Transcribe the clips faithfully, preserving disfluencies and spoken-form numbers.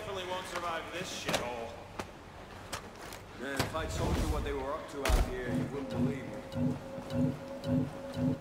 definitely won't survive this shithole. Man, if I told you what they were up to out here, you wouldn't believe me.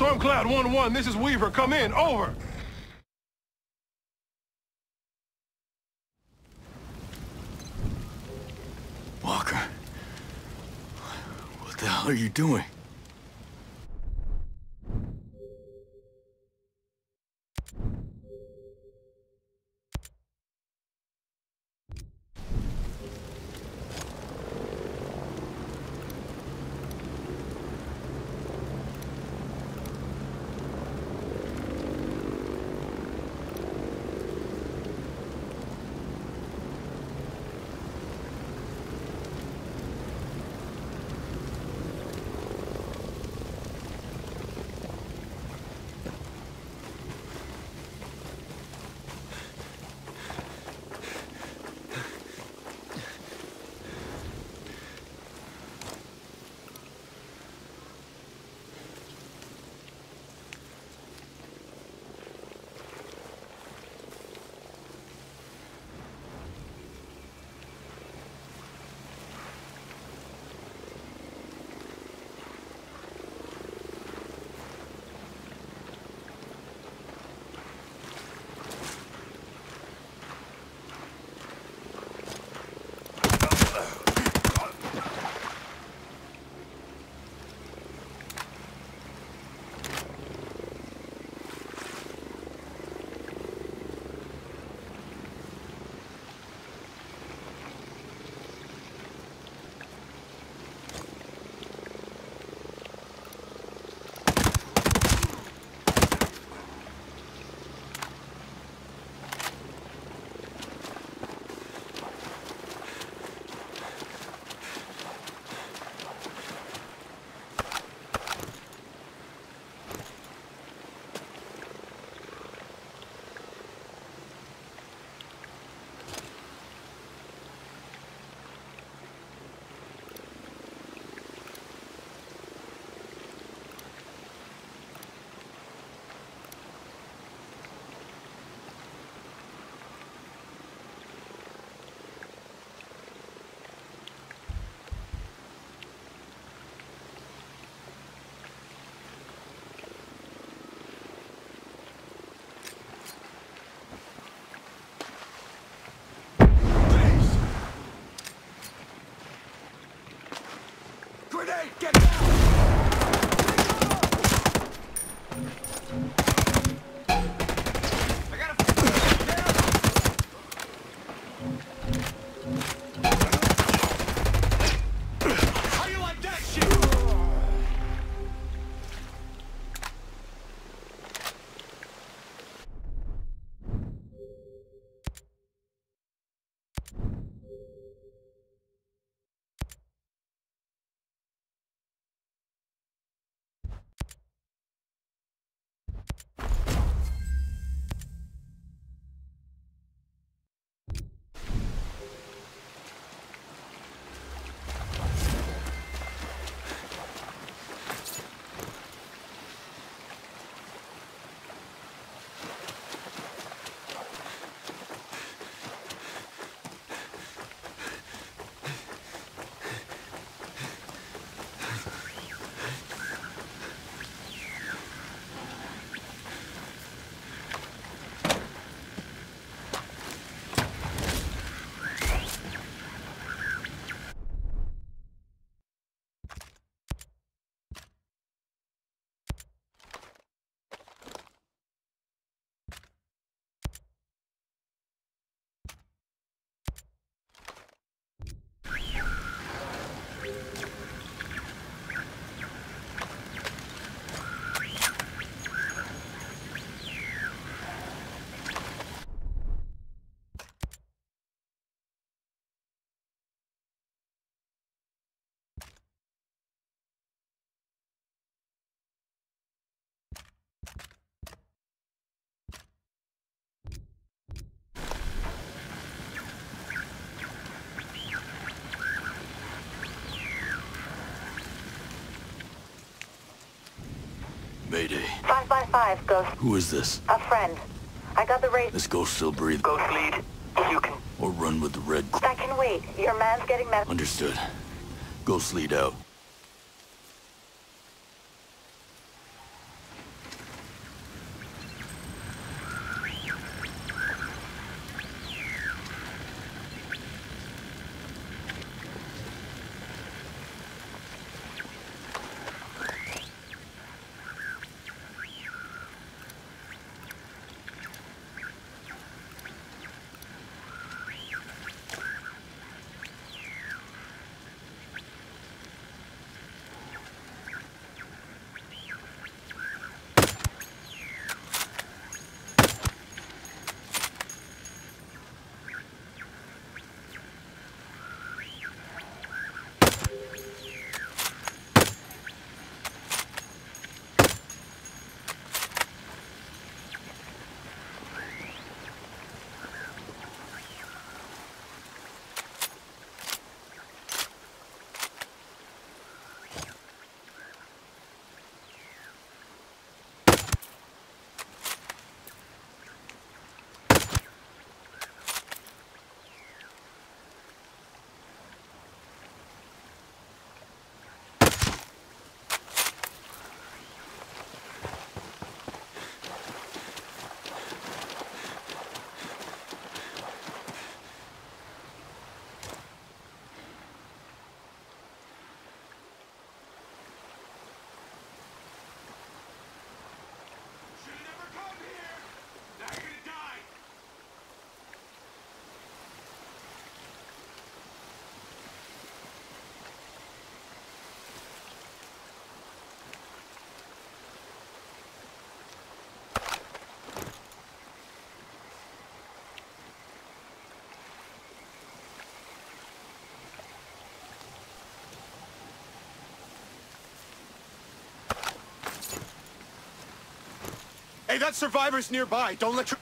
Stormcloud one one, this is Weaver. Come in. Over. Walker. What the hell are you doing? Mayday. Five by five, Ghost. Who is this? A friend. I got the radio. This ghost still breathe. Ghost lead. You can... Or run with the red... I can wait. Your man's getting mad. Understood. Ghost lead out. Hey, that survivor's nearby. Don't let your...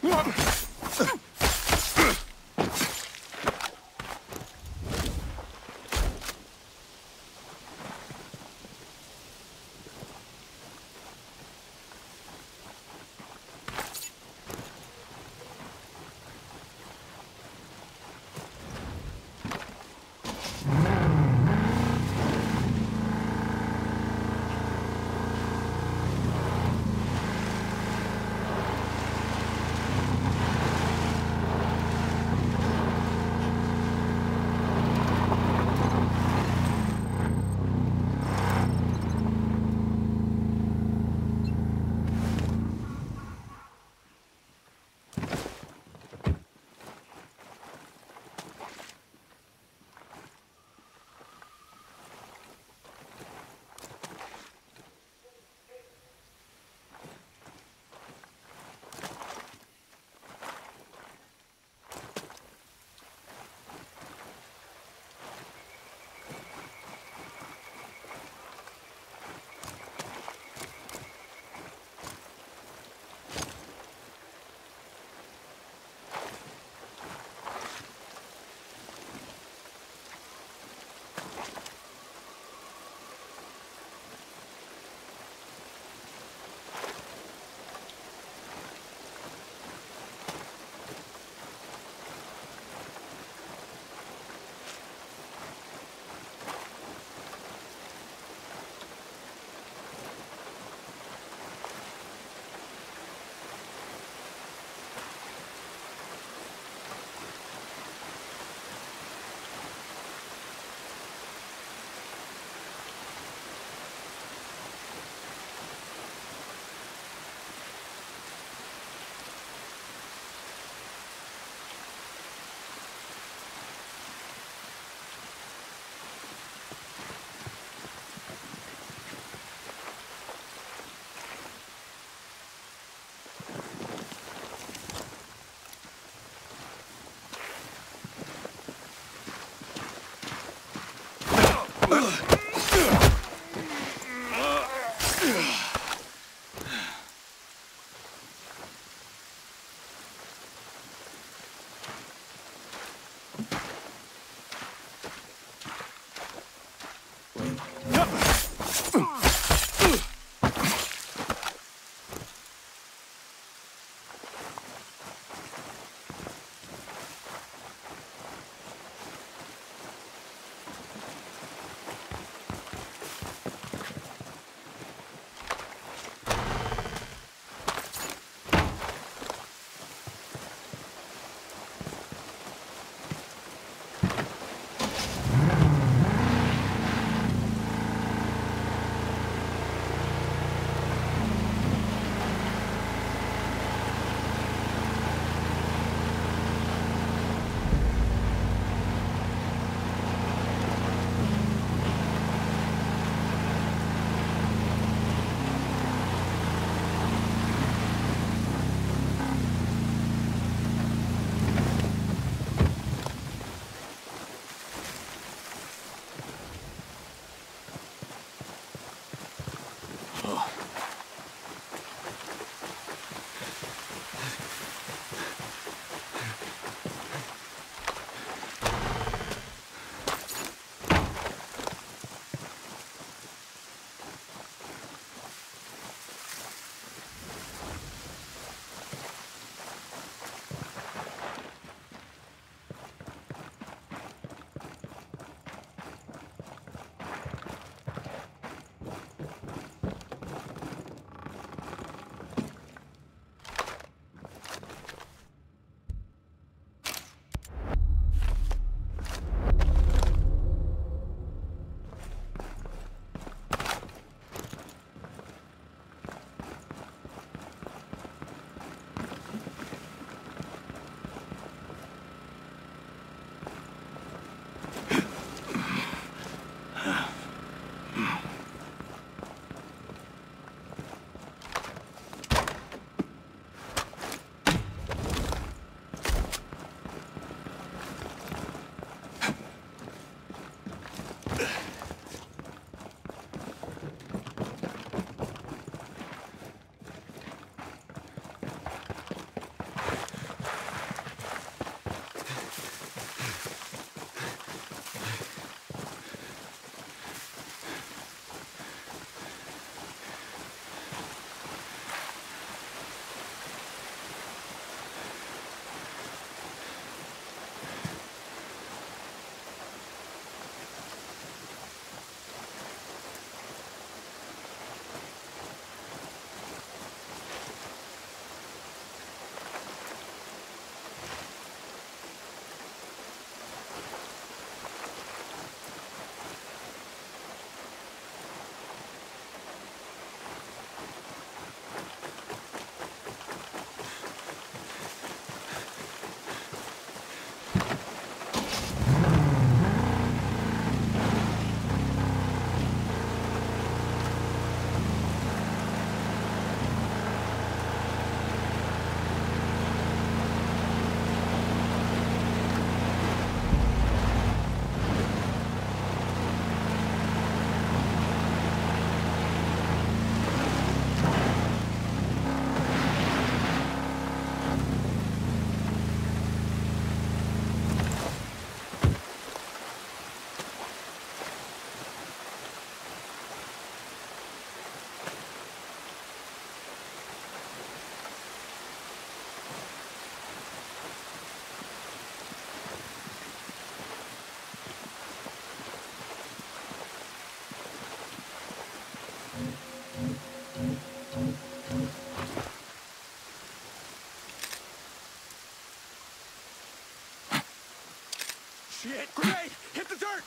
Shit! Grenade! Hit the dirt!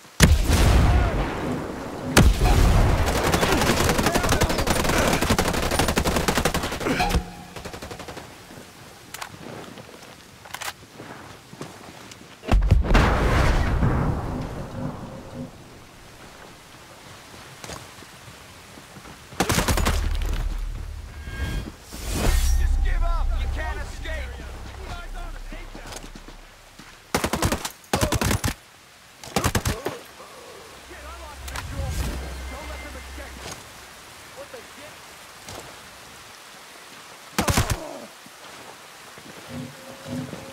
Thank you.